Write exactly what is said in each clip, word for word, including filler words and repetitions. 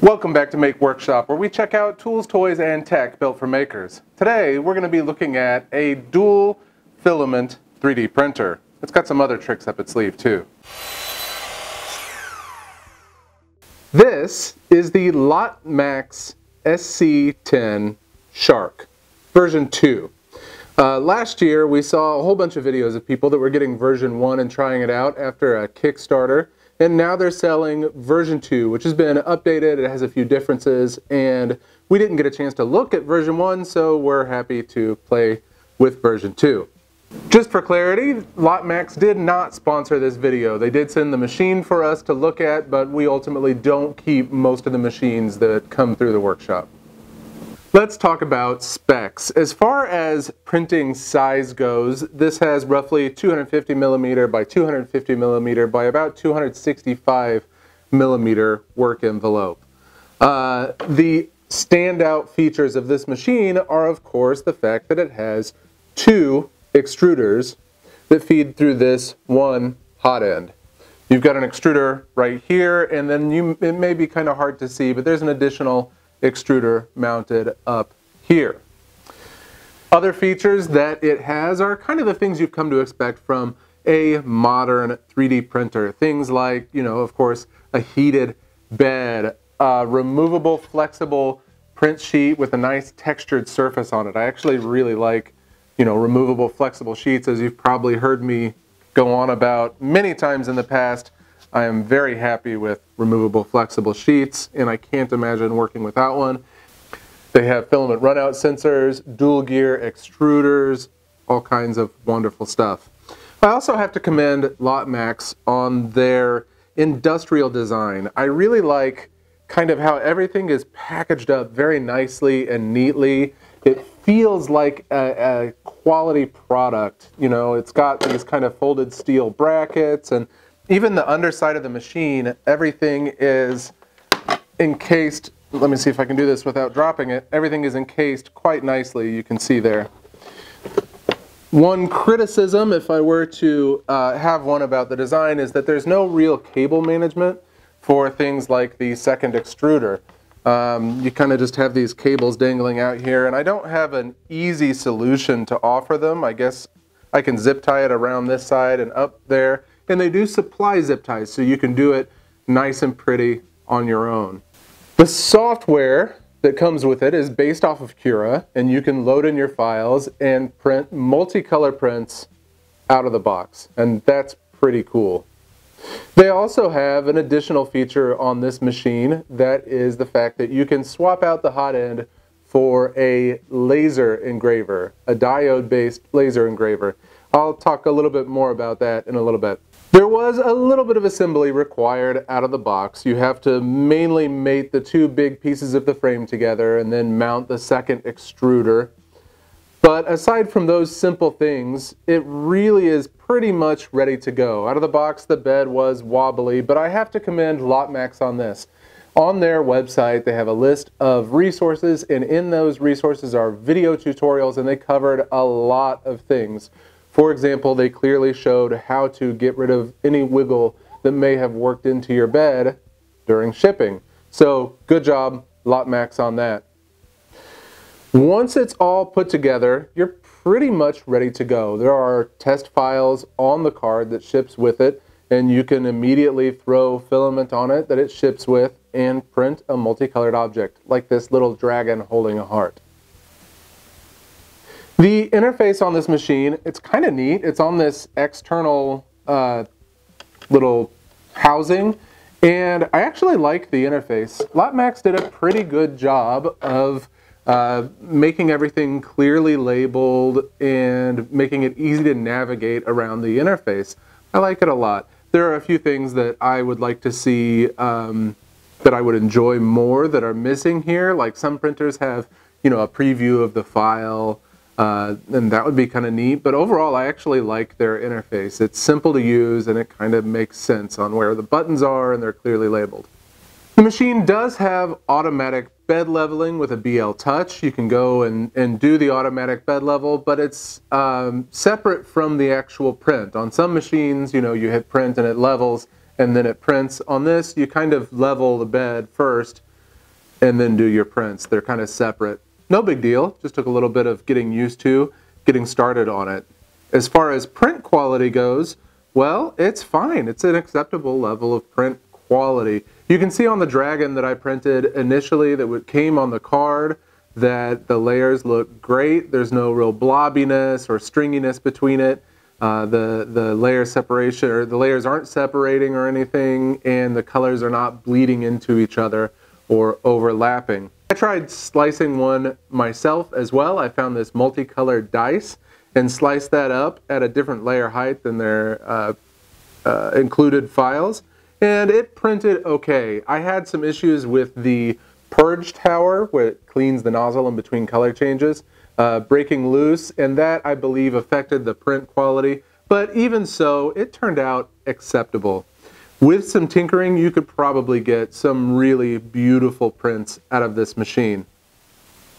Welcome back to Make Workshop, where we check out tools, toys, and tech built for makers. Today, we're going to be looking at a dual filament three D printer. It's got some other tricks up its sleeve, too. This is the Lotmaxx S C ten Shark, version two. Uh, last year, we saw a whole bunch of videos of people that were getting version one and trying it out after a Kickstarter. And now they're selling version two, which has been updated. It has a few differences, and we didn't get a chance to look at version one, so we're happy to play with version two. Just for clarity, Lotmaxx did not sponsor this video. They did send the machine for us to look at, but we ultimately don't keep most of the machines that come through the workshop. Let's talk about specs. As far as printing size goes, this has roughly two hundred fifty millimeter by two hundred fifty millimeter by about two hundred sixty-five millimeter work envelope. Uh, the standout features of this machine are, of course, the fact that it has two extruders that feed through this one hot end. You've got an extruder right here, and then you, it may be kind of hard to see, but there's an additional extruder mounted up here. Other features that it has are kind of the things you've come to expect from a modern three D printer. Things like, you know, of course, a heated bed, a removable flexible print sheet with a nice textured surface on it. I actually really like, you know, removable flexible sheets, as you've probably heard me go on about many times in the past. I am very happy with removable flexible sheets, and I can't imagine working without one. They have filament runout sensors, dual gear extruders, all kinds of wonderful stuff. I also have to commend Lotmaxx on their industrial design. I really like kind of how everything is packaged up very nicely and neatly. It feels like a, a quality product. You know, it's got these kind of folded steel brackets, and even the underside of the machine, everything is encased. Let me see if I can do this without dropping it. Everything is encased quite nicely, you can see there. One criticism, if I were to uh, have one about the design, is that there's no real cable management for things like the second extruder. Um, you kind of just have these cables dangling out here, and I don't have an easy solution to offer them. I guess I can zip tie it around this side and up there. And they do supply zip ties, so you can do it nice and pretty on your own. The software that comes with it is based off of Cura, and you can load in your files and print multicolor prints out of the box, and that's pretty cool. They also have an additional feature on this machine, that is the fact that you can swap out the hot end for a laser engraver, a diode-based laser engraver. I'll talk a little bit more about that in a little bit. There was a little bit of assembly required out of the box. You have to mainly mate the two big pieces of the frame together and then mount the second extruder. But aside from those simple things, it really is pretty much ready to go. Out of the box, the bed was wobbly, but I have to commend Lotmaxx on this. On their website, they have a list of resources, and in those resources are video tutorials, and they covered a lot of things. For example, they clearly showed how to get rid of any wiggle that may have worked into your bed during shipping. So good job, Lotmaxx, on that. Once it's all put together, you're pretty much ready to go. There are test files on the card that ships with it, and you can immediately throw filament on it that it ships with and print a multicolored object, like this little dragon holding a heart. The interface on this machine, it's kind of neat. It's on this external uh, little housing, and I actually like the interface. Lotmaxx did a pretty good job of uh, making everything clearly labeled and making it easy to navigate around the interface. I like it a lot. There are a few things that I would like to see um, that I would enjoy more that are missing here. Like, some printers have, you know, a preview of the file. Uh, and that would be kind of neat, but overall I actually like their interface. It's simple to use, and it kind of makes sense on where the buttons are, and they're clearly labeled. The machine does have automatic bed leveling with a B L touch. You can go and, and do the automatic bed level, but it's um, separate from the actual print. On some machines, you know, you hit print and it levels, and then it prints. On this, you kind of level the bed first, and then do your prints. They're kind of separate. No big deal, just took a little bit of getting used to, getting started on it. As far as print quality goes, well, it's fine. It's an acceptable level of print quality. You can see on the dragon that I printed initially that came on the card that the layers look great. There's no real blobbiness or stringiness between it. Uh, the, the layer separation, or the layers aren't separating or anything, and the colors are not bleeding into each other or overlapping. I tried slicing one myself as well. I found this multicolored dice and sliced that up at a different layer height than their uh, uh, included files, and it printed okay. I had some issues with the purge tower where it cleans the nozzle in between color changes, uh, breaking loose, and that I believe affected the print quality, but even so, it turned out acceptable. With some tinkering, you could probably get some really beautiful prints out of this machine.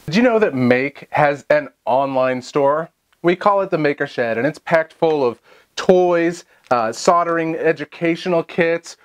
Did you know that Make has an online store? We call it the Maker Shed, and it's packed full of toys, uh, soldering educational kits,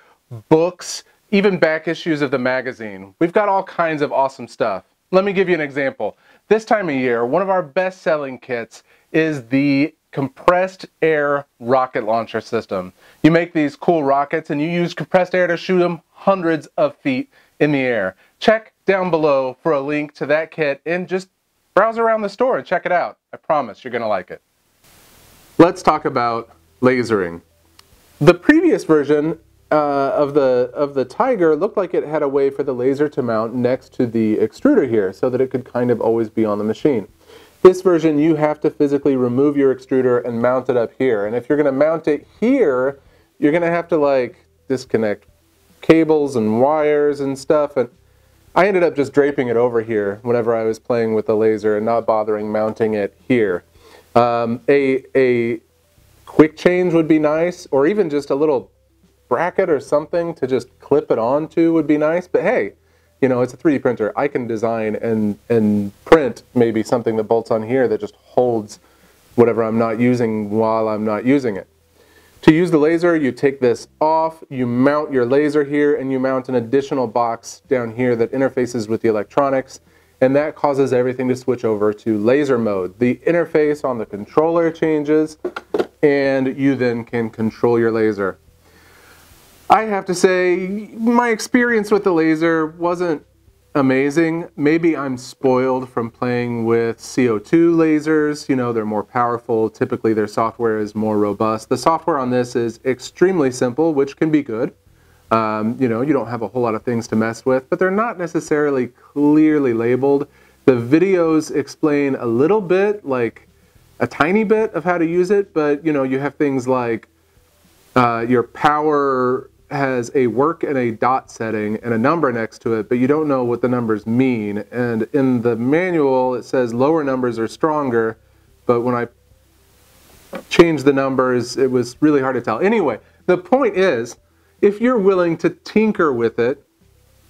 books, even back issues of the magazine. We've got all kinds of awesome stuff. Let me give you an example. This time of year, one of our best-selling kits is the compressed air rocket launcher system. You make these cool rockets and you use compressed air to shoot them hundreds of feet in the air. Check down below for a link to that kit and just browse around the store and check it out. I promise you're gonna like it. Let's talk about lasering. The previous version uh, of the of the Tiger looked like it had a way for the laser to mount next to the extruder here so that it could kind of always be on the machine. This version, you have to physically remove your extruder and mount it up here. And if you're going to mount it here, you're going to have to like disconnect cables and wires and stuff. And I ended up just draping it over here whenever I was playing with the laser and not bothering mounting it here. Um, a, a quick change would be nice, or even just a little bracket or something to just clip it onto would be nice. But hey, you know, it's a three D printer. I can design and, and print maybe something that bolts on here that just holds whatever I'm not using while I'm not using it. To use the laser, you take this off, you mount your laser here, and you mount an additional box down here that interfaces with the electronics, and that causes everything to switch over to laser mode. The interface on the controller changes, and you then can control your laser. I have to say, my experience with the laser wasn't amazing. Maybe I'm spoiled from playing with C O two lasers. You know, they're more powerful. Typically, their software is more robust. The software on this is extremely simple, which can be good. Um, you know, you don't have a whole lot of things to mess with, but they're not necessarily clearly labeled. The videos explain a little bit, like a tiny bit of how to use it, but, you know, you have things like Uh, your power has a work and a dot setting and a number next to it, but you don't know what the numbers mean. And in the manual, it says lower numbers are stronger, but when I changed the numbers, it was really hard to tell. Anyway, the point is, if you're willing to tinker with it,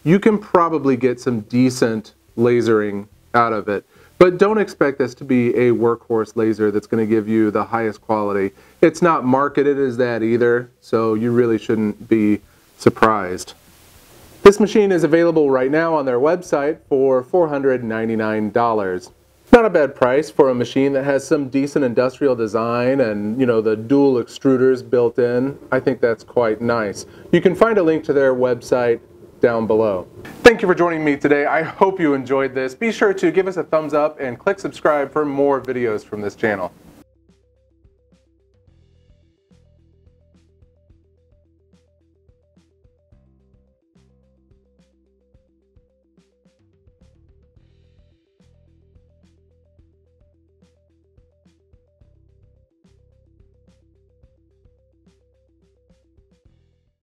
you can probably get some decent lasering out of it. But don't expect this to be a workhorse laser that's going to give you the highest quality. It's not marketed as that either, so you really shouldn't be surprised. This machine is available right now on their website for four hundred ninety-nine dollars. Not a bad price for a machine that has some decent industrial design and, you know, the dual extruders built in. I think that's quite nice. You can find a link to their website down below. Thank you for joining me today. I hope you enjoyed this. Be sure to give us a thumbs up and click subscribe for more videos from this channel.